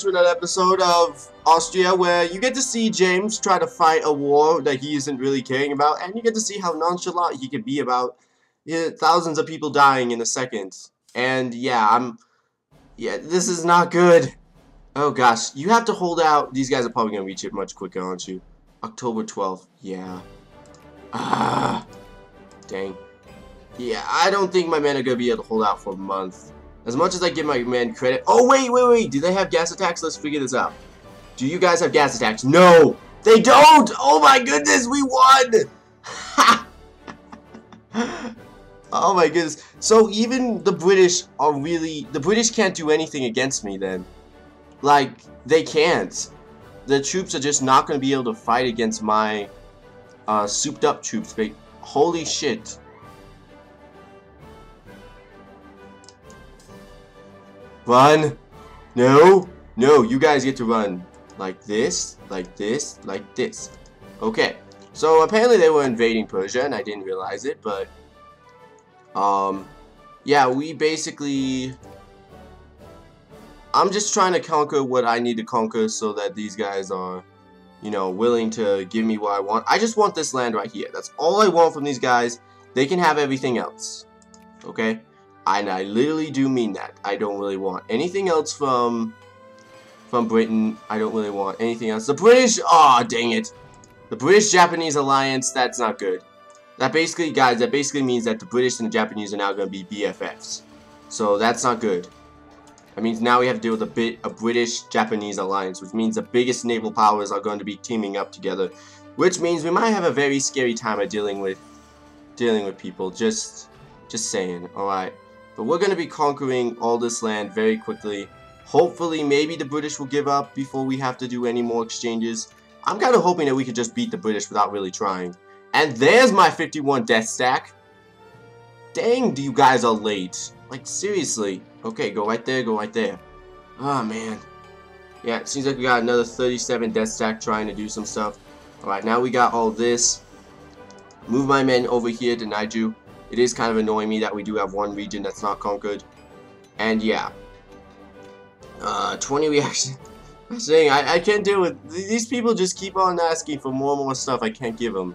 to another episode of Austria, where you get to see James try to fight a war that he isn't really caring about, and you get to see how nonchalant he can be about thousands of people dying in a second. And yeah, this is not good. Oh gosh, you have to hold out. These guys are probably gonna reach it much quicker, aren't you? October 12th, yeah. Dang. Yeah, I don't think my men are gonna be able to hold out for a month. As much as I give my men credit. Oh, wait. Do they have gas attacks? Let's figure this out. Do you guys have gas attacks? No, they don't. Oh my goodness, we won. Oh my goodness. So even the British are really, the British can't do anything against me then. Like, they can't. The troops are just not going to be able to fight against my souped up troops. But holy shit. Run. No, you guys get to run. Like this. Okay, so apparently they were invading Persia and I didn't realize it, but yeah, we basically, I'm just trying to conquer what I need to conquer so that these guys are, you know, willing to give me what I want. I just want this land right here. That's all I want from these guys. They can have everything else. Okay? And I literally do mean that. I don't really want anything else from Britain. I don't really want anything else. The British, ah, dang it. The British-Japanese alliance, that's not good. That basically, guys, that basically means that the British and the Japanese are now going to be BFFs. So that's not good. That means now we have to deal with a British-Japanese alliance, which means the biggest naval powers are going to be teaming up together. Which means we might have a very scary time of dealing with people. Just saying, alright. But we're going to be conquering all this land very quickly. Hopefully, maybe the British will give up before we have to do any more exchanges. I'm kind of hoping that we could just beat the British without really trying. And there's my 51 death stack. Dang, you guys are late. Like, seriously. Okay, go right there. Oh, man. Yeah, it seems like we got another 37 death stack trying to do some stuff. Alright, now we got all this. Move my men over here to Naiju. It is kind of annoying me that we do have one region that's not conquered. And yeah. 20 reactions. I'm saying, I can't deal with... These people just keep on asking for more and more stuff I can't give them.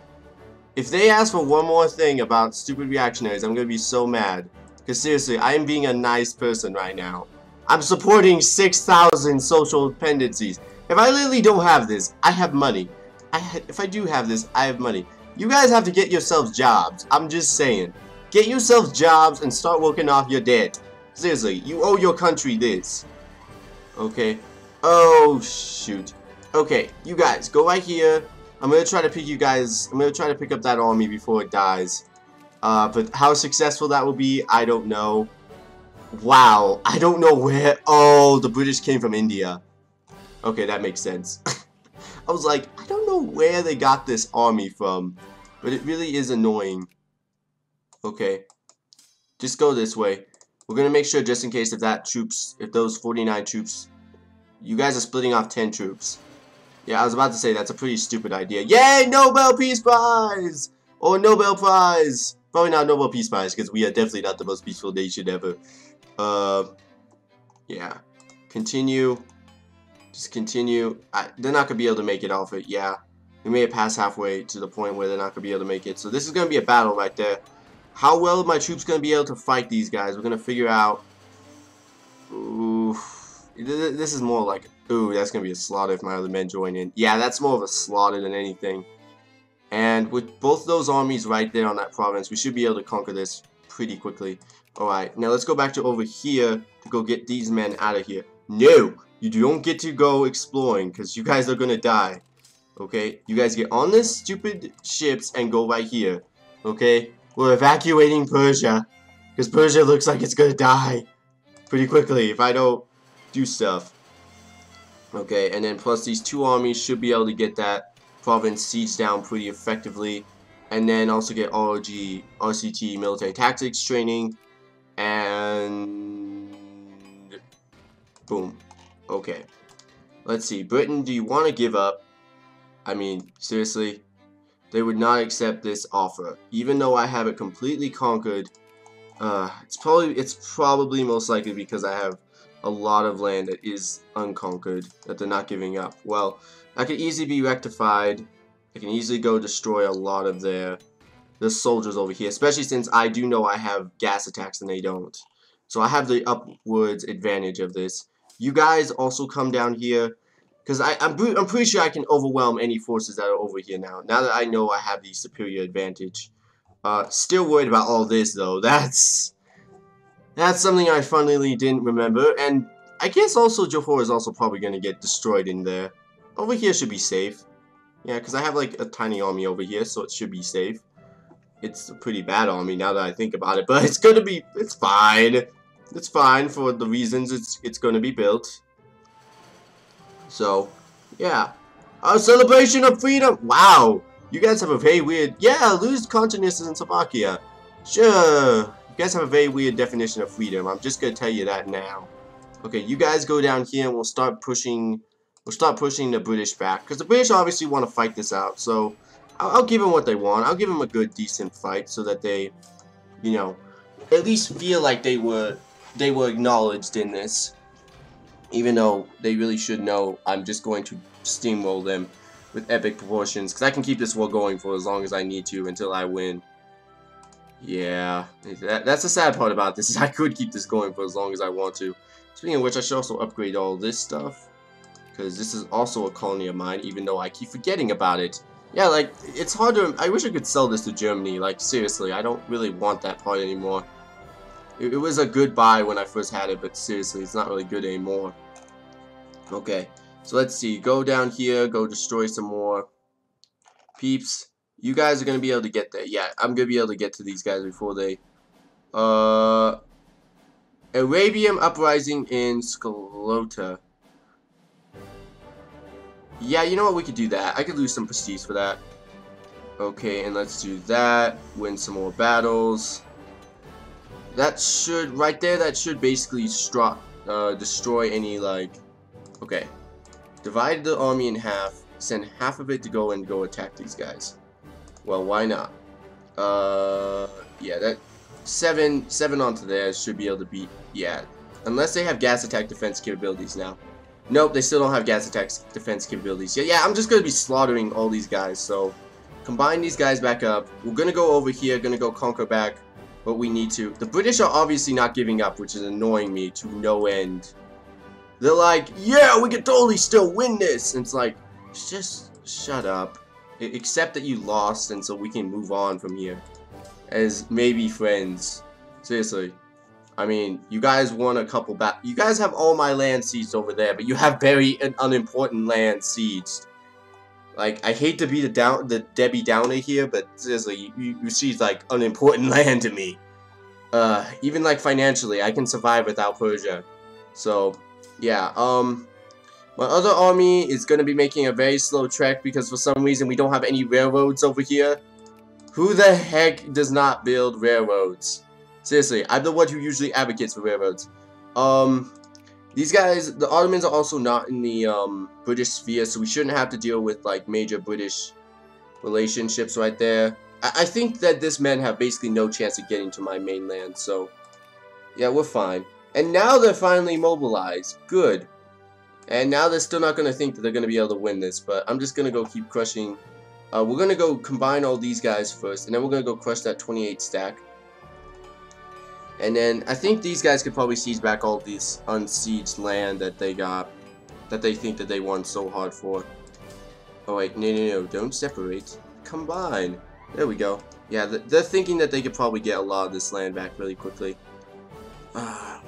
If they ask for one more thing about stupid reactionaries, I'm going to be so mad. Because seriously, I am being a nice person right now. I'm supporting 6,000 social dependencies. If I literally don't have this, I have money. If I do have this, I have money. You guys have to get yourselves jobs. I'm just saying. Get yourselves jobs and start working off your debt. Seriously, you owe your country this. Okay. Oh, shoot. Okay, you guys, go right here. I'm going to try to pick up that army before it dies. But how successful that will be, I don't know. Wow, I don't know where... Oh, the British came from India. Okay, that makes sense. I was like, I don't know where they got this army from. But it really is annoying. Okay. Just go this way. We're going to make sure, just in case, if those 49 troops... You guys are splitting off 10 troops. Yeah, I was about to say, that's a pretty stupid idea. Yay, Nobel Peace Prize! Or Nobel Prize! Probably not Nobel Peace Prize, because we are definitely not the most peaceful nation ever. Yeah. Continue. Just continue. They're not going to be able to make it off it, yeah. We may have passed halfway to the point where they're not going to be able to make it. So this is going to be a battle right there. How well are my troops going to be able to fight these guys? We're going to figure out... Oof. This is more like, ooh, that's going to be a slaughter if my other men join in. Yeah, that's more of a slaughter than anything. And with both those armies right there on that province, we should be able to conquer this pretty quickly. Alright, now let's go back to over here to go get these men out of here. No! You don't get to go exploring, because you guys are going to die. Okay? You guys get on this stupid ships and go right here. Okay? We're evacuating Persia. Because Persia looks like it's going to die pretty quickly if I don't... do stuff. Okay, and then plus these two armies should be able to get that province siege down pretty effectively, and then also get ROG, RCT, military tactics training, and boom. Okay, let's see. Britain, do you want to give up? I mean, seriously, they would not accept this offer, even though I have it completely conquered. It's probably most likely because I have a lot of land that is unconquered, that they're not giving up. Well, that could easily be rectified. I can easily go destroy a lot of the soldiers over here, especially since I do know I have gas attacks and they don't. So I have the upwards advantage of this. You guys also come down here, because I'm pretty sure I can overwhelm any forces that are over here now. Now that I know I have the superior advantage. Still worried about all this though. That's something I funnily didn't remember, and I guess also Johor is also probably going to get destroyed in there. Over here should be safe. Yeah, because I have like a tiny army over here, so it should be safe. It's a pretty bad army now that I think about it, but it's going to be, it's fine. It's fine for the reasons it's going to be built. So, yeah. A celebration of freedom! Wow! You guys have a very weird, yeah, lose consciousness in Slovakia. Sure. You guys have a very weird definition of freedom. I'm just going to tell you that now. Okay, you guys go down here and we'll start pushing the British back. Because the British obviously want to fight this out. So, I'll give them what they want. I'll give them a good, decent fight so that they, you know, at least feel like they were acknowledged in this. Even though they really should know I'm just going to steamroll them with epic proportions. Because I can keep this war going for as long as I need to until I win. Yeah, that's the sad part about this, is I could keep this going for as long as I want to. Speaking of which, I should also upgrade all this stuff, because this is also a colony of mine, even though I keep forgetting about it. Yeah, like, it's hard to, I wish I could sell this to Germany, like, seriously, I don't really want that part anymore. It was a good buy when I first had it, but seriously, it's not really good anymore. Okay, so let's see, go down here, go destroy some more peeps. You guys are going to be able to get there. Yeah, I'm going to be able to get to these guys before they... Arabian Uprising in Skolota. Yeah, you know what? We could do that. I could lose some prestige for that. Okay, and let's do that. Win some more battles. That should... Right there, that should basically destroy any, like... Okay. Divide the army in half. Send half of it to go and go attack these guys. Well, why not? Yeah, that seven onto there should be able to beat. Yeah, unless they have gas attack defense capabilities now. Nope, they still don't have gas attack defense capabilities. Yeah, I'm just gonna be slaughtering all these guys. So combine these guys back up. We're gonna go over here, gonna go conquer back what we need to. The British are obviously not giving up, which is annoying me to no end. They're like, yeah, we could totally still win this. And it's like, just shut up. Except that you lost, and so we can move on from here as maybe friends. Seriously, I mean, you guys won a couple back. You guys have all my land seized over there, but you have very unimportant land seized. Like, I hate to be the Debbie Downer here, but seriously, you seized like unimportant land to me. Even like financially, I can survive without Persia. So, yeah. My other army is going to be making a very slow trek because for some reason we don't have any railroads over here. Who the heck does not build railroads? Seriously, I'm the one who usually advocates for railroads. These guys, the Ottomans are also not in the British sphere, so we shouldn't have to deal with like major British relationships right there. I think that this men have basically no chance of getting to my mainland, so yeah, we're fine. And now they're finally mobilized. Good. And now they're still not going to think that they're going to be able to win this, but I'm just going to go keep crushing. We're going to go combine all these guys first, and then we're going to go crush that 28 stack. And then I think these guys could probably seize back all this unsieged land that they got, that they think that they won so hard for. Oh wait, no, don't separate. Combine. There we go. Yeah, they're thinking that they could probably get a lot of this land back really quickly.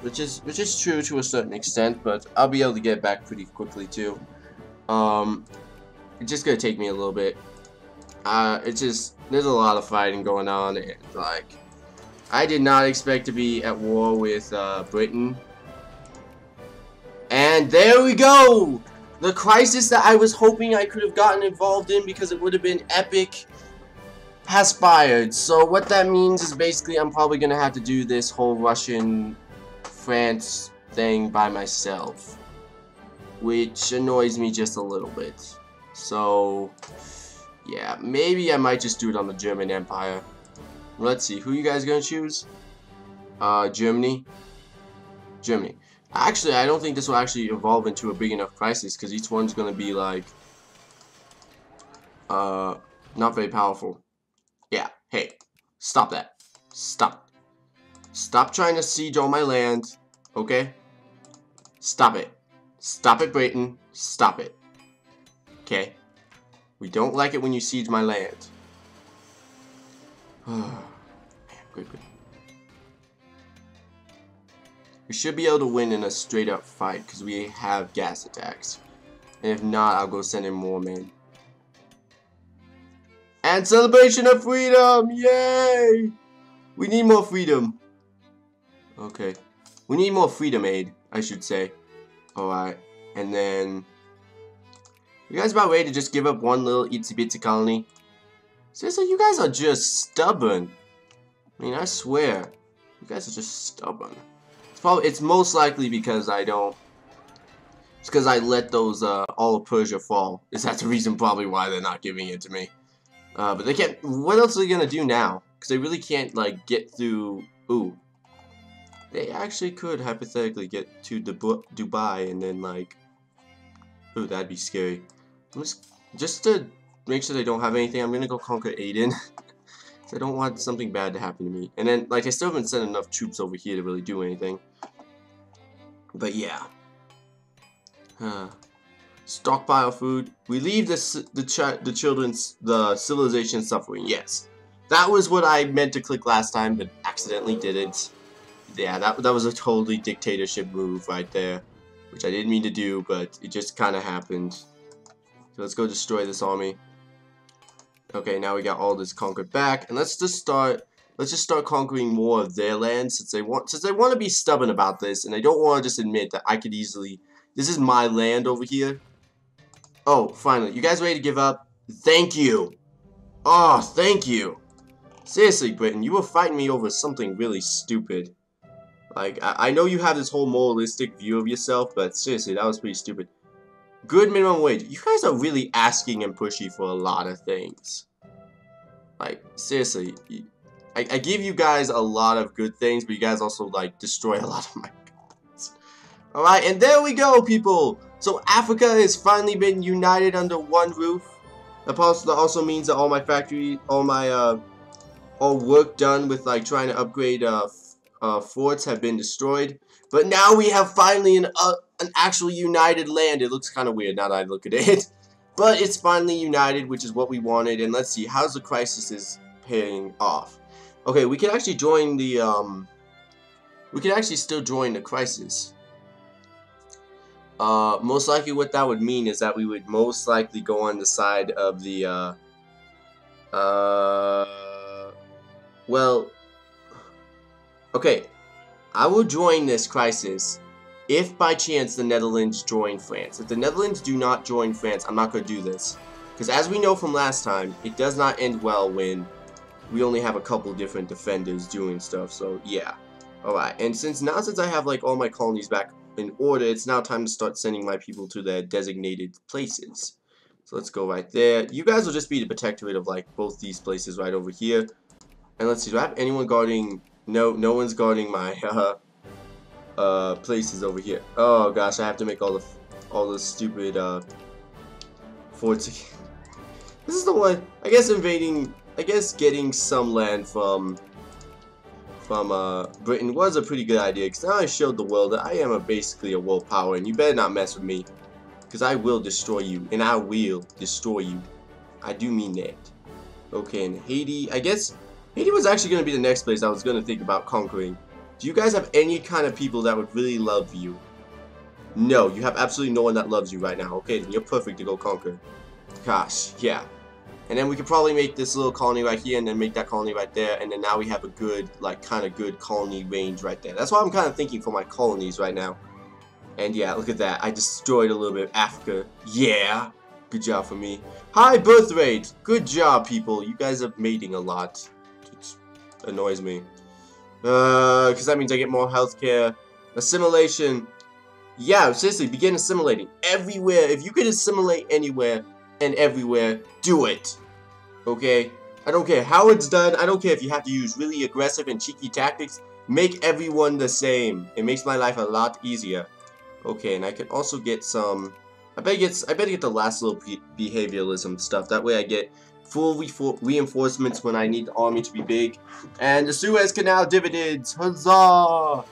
Which is true to a certain extent, but I'll be able to get back pretty quickly too. It's just gonna take me a little bit. It's just, there's a lot of fighting going on, and like, I did not expect to be at war with Britain. And there we go! The crisis that I was hoping I could have gotten involved in because it would have been epic has fired. So what that means is basically I'm probably gonna have to do this whole Russian-France thing by myself, which annoys me just a little bit. So yeah, maybe I might just do it on the German Empire. Let's see, who are you guys gonna choose? Germany. Actually, I don't think this will actually evolve into a big enough crisis, because each one's going to be like not very powerful. Yeah, hey, stop that. Stop trying to siege all my land, okay? Stop it. Stop it, Britain. Stop it. Okay? We don't like it when you siege my land. Man, good. We should be able to win in a straight up fight because we have gas attacks. And if not, I'll go send in more men. And celebration of freedom! Yay! We need more freedom. Okay. We need more freedom aid, I should say. Alright. And then... you guys about ready to just give up one little itsy bitsy colony? Seriously, you guys are just stubborn. I mean, I swear. You guys are just stubborn. It's most likely because I don't. It's because I let those all of Persia fall. Is that the reason? Probably why they're not giving it to me. But they can't. What else are they gonna do now? Because they really can't like get through. Ooh, they actually could hypothetically get to Dubai and then like. Ooh, that'd be scary. Just to make sure they don't have anything, I'm gonna go conquer Aden. I don't want something bad to happen to me. And then, like, I still haven't sent enough troops over here to really do anything. But, yeah. Stockpile food. Relieve the children's, the civilization suffering. Yes. That was what I meant to click last time, but accidentally didn't. Yeah, that was a totally dictatorship move right there. Which I didn't mean to do, but it just kind of happened. So let's go destroy this army. Okay, now we got all this conquered back, and let's just start conquering more of their land, since they want to be stubborn about this, and they don't want to just admit that I could easily, this is my land over here. Oh, finally, you guys ready to give up? Thank you. Oh, thank you. Seriously, Britain, you were fighting me over something really stupid. Like, I know you have this whole moralistic view of yourself, but seriously, that was pretty stupid. Good minimum wage. You guys are really asking and pushy for a lot of things. Like, seriously. I give you guys a lot of good things, but you guys also, like, destroy a lot of my goods. Alright, and there we go, people! So, Africa has finally been united under one roof. That also means that all my factory, all work done with, like, trying to upgrade, forts have been destroyed. But now we have finally an actual united land. It looks kind of weird now that I look at it. But it's finally united, which is what we wanted. And let's see, how's the crisis is paying off? Okay, we can actually join the, we can actually still join the crisis. Most likely what that would mean is that we would most likely go on the side of the, well, okay. I will join this crisis if by chance the Netherlands join France. If the Netherlands do not join France, I'm not going to do this. Because as we know from last time, it does not end well when we only have a couple different defenders doing stuff. So, yeah. Alright, and since I have like all my colonies back in order, it's now time to start sending my people to their designated places. So let's go right there. You guys will just be the protectorate of like both these places right over here. And let's see, do I have anyone guarding... No, no one's guarding my places over here. Oh gosh, I have to make all the stupid forts again. This is the one. I guess invading. I guess getting some land from Britain was a pretty good idea because now I showed the world that I am basically a world power, and you better not mess with me, because I will destroy you, and I will destroy you. I do mean that. Okay, and Haiti. I guess. Haiti was actually going to be the next place I was going to think about conquering. Do you guys have any kind of people that would really love you? No, you have absolutely no one that loves you right now. Okay, then you're perfect to go conquer. Gosh, yeah. And then we could probably make this little colony right here and then make that colony right there. And then now we have a good, like, kind of good colony range right there. That's what I'm kind of thinking for my colonies right now. And yeah, look at that. I destroyed a little bit of Africa. Yeah. Good job for me. High birth rate. Good job, people. You guys are mating a lot. Annoys me because that means I get more healthcare. Assimilation, yeah, seriously, begin assimilating everywhere. If you could assimilate anywhere and everywhere, do it. Okay, I don't care how it's done. I don't care if you have to use really aggressive and cheeky tactics. make everyone the same. It makes my life a lot easier. Okay, and I can also get some... I better get the last little behavioralism stuff. That way I get full reinforcements when I need the army to be big. And the Suez Canal dividends. Huzzah!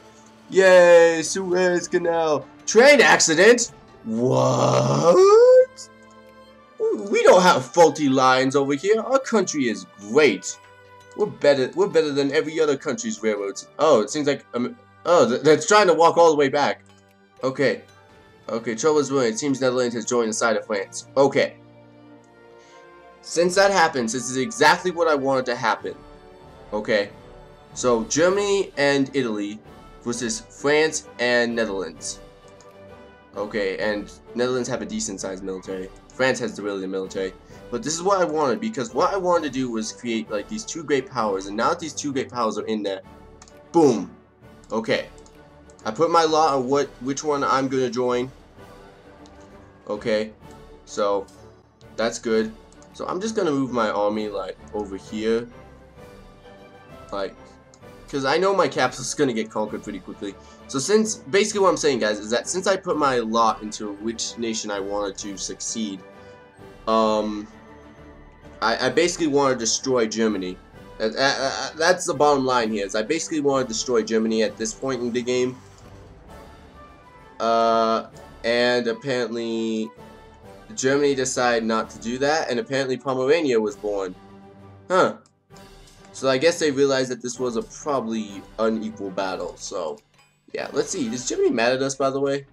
Yay, Suez Canal. Train accident? What? We don't have faulty lines over here. Our country is great. We're better than every other country's railroads. Oh, it seems like... they're trying to walk all the way back. Okay. Okay, trouble is brewing. It seems Netherlands has joined the side of France. Okay. Since that happens, this is exactly what I wanted to happen. Okay. So, Germany and Italy versus France and Netherlands. Okay, and Netherlands have a decent-sized military. France has the really military. But this is what I wanted, because what I wanted to do was create, like, these two great powers. And now that these two great powers are in there, boom. Okay. I put my lot on which one I'm going to join. Okay. So, that's good. So, I'm just going to move my army, like, over here. Like, because I know my capital's going to get conquered pretty quickly. So, since, basically what I'm saying, guys, is that since I put my lot into which nation I wanted to succeed, I basically want to destroy Germany. That's the bottom line here. Is I basically want to destroy Germany at this point in the game. And apparently Germany decided not to do that, and apparently Pomerania was born. Huh. So I guess they realized that this was a probably unequal battle. So, yeah. Let's see. Is Germany mad at us, by the way?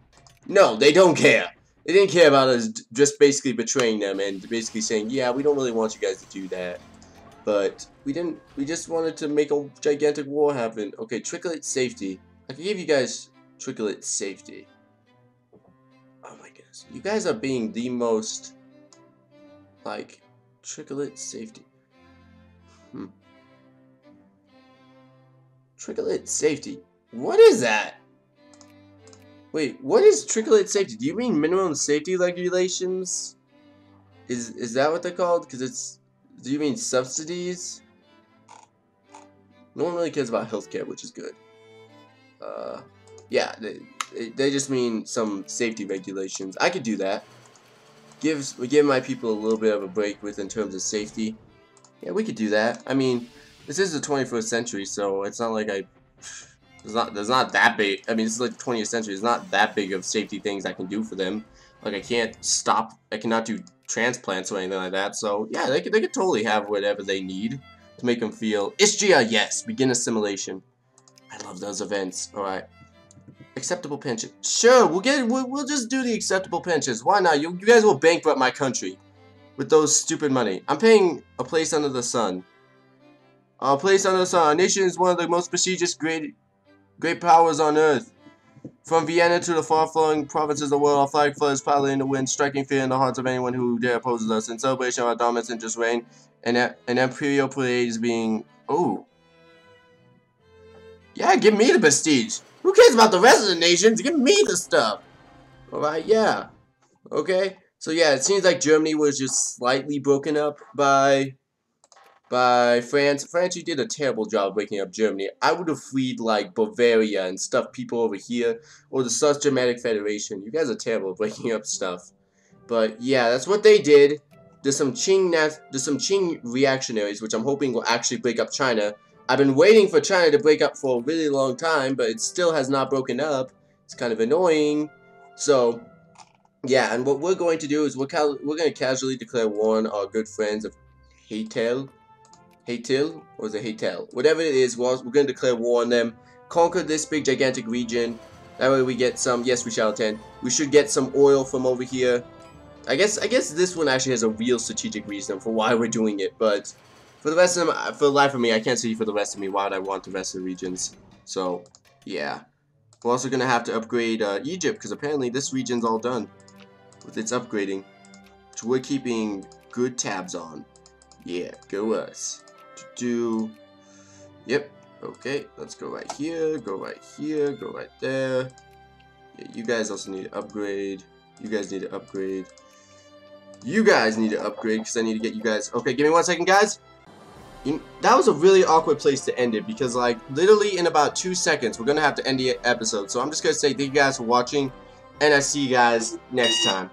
No, they don't care. They didn't care about us just basically betraying them and basically saying, yeah, we don't really want you guys to do that. But we just wanted to make a gigantic war happen. Okay, Tricklet Safety. I can give you guys Tricklet Safety. Oh my goodness. You guys are being the most, like, Tricklet Safety. Hmm. Tricklet Safety. What is that? Wait, what is Tricklet Safety? Do you mean minimum safety regulations? Is that what they're called? Because it's... Do you mean subsidies? No one really cares about healthcare, which is good. Yeah, they just mean some safety regulations. I could do that. We give my people a little bit of a break with in terms of safety. Yeah, we could do that. I mean, this is the 21st century, so it's not like there's not that big. I mean, this is like the 20th century. It's not that big of safety things I can do for them. Like, I cannot do transplants or anything like that, so, yeah, they could totally have whatever they need to make them feel... Istria, yes! Begin assimilation. I love those events. Alright. Acceptable pension. Sure, we'll just do the acceptable pensions. Why not? You guys will bankrupt my country with those stupid money. I'm paying a place under the sun. A place under the sun. Our nation is one of the most prestigious great powers on earth. From Vienna to the far-flung provinces of the world, our flag flutters proudly in the wind, striking fear in the hearts of anyone who dare opposes us. In celebration of our dominance and just reign, an imperial parade is being... Ooh. Yeah, give me the prestige. Who cares about the rest of the nations? Give me the stuff. Alright, yeah. Okay. So, yeah, it seems like Germany was just slightly broken up by France. France, you did a terrible job waking up Germany. I would have freed, like, Bavaria and stuffed people over here, or the South Germanic Federation. You guys are terrible at waking up stuff. But, yeah, that's what they did. There's some Qing reactionaries, which I'm hoping will actually break up China. I've been waiting for China to break up for a really long time, but it still has not broken up. It's kind of annoying. So, yeah, and what we're going to do is we're going to casually declare war on our good friends of Haytel. Haytil? Or is it Haytel? Whatever it is, we're going to declare war on them. Conquer this big gigantic region. That way we get some... Yes, we shall attend. We should get some oil from over here. I guess this one actually has a real strategic reason for why we're doing it. But for the rest of them... For the life of me, I can't see for the rest of me why would I want the rest of the regions. So, yeah. We're also going to have to upgrade Egypt. Because apparently this region's all done with its upgrading. Which we're keeping good tabs on. Yeah, go us. Yep, okay, let's go right here, go right here, go right there. Yeah, you guys also need to upgrade. You guys need to upgrade. You guys need to upgrade because I need to get you guys. Okay, give me 1 second, guys. That was a really awkward place to end it, because like literally in about 2 seconds we're gonna have to end the episode. So I'm just gonna say thank you guys for watching, and I see you guys next time.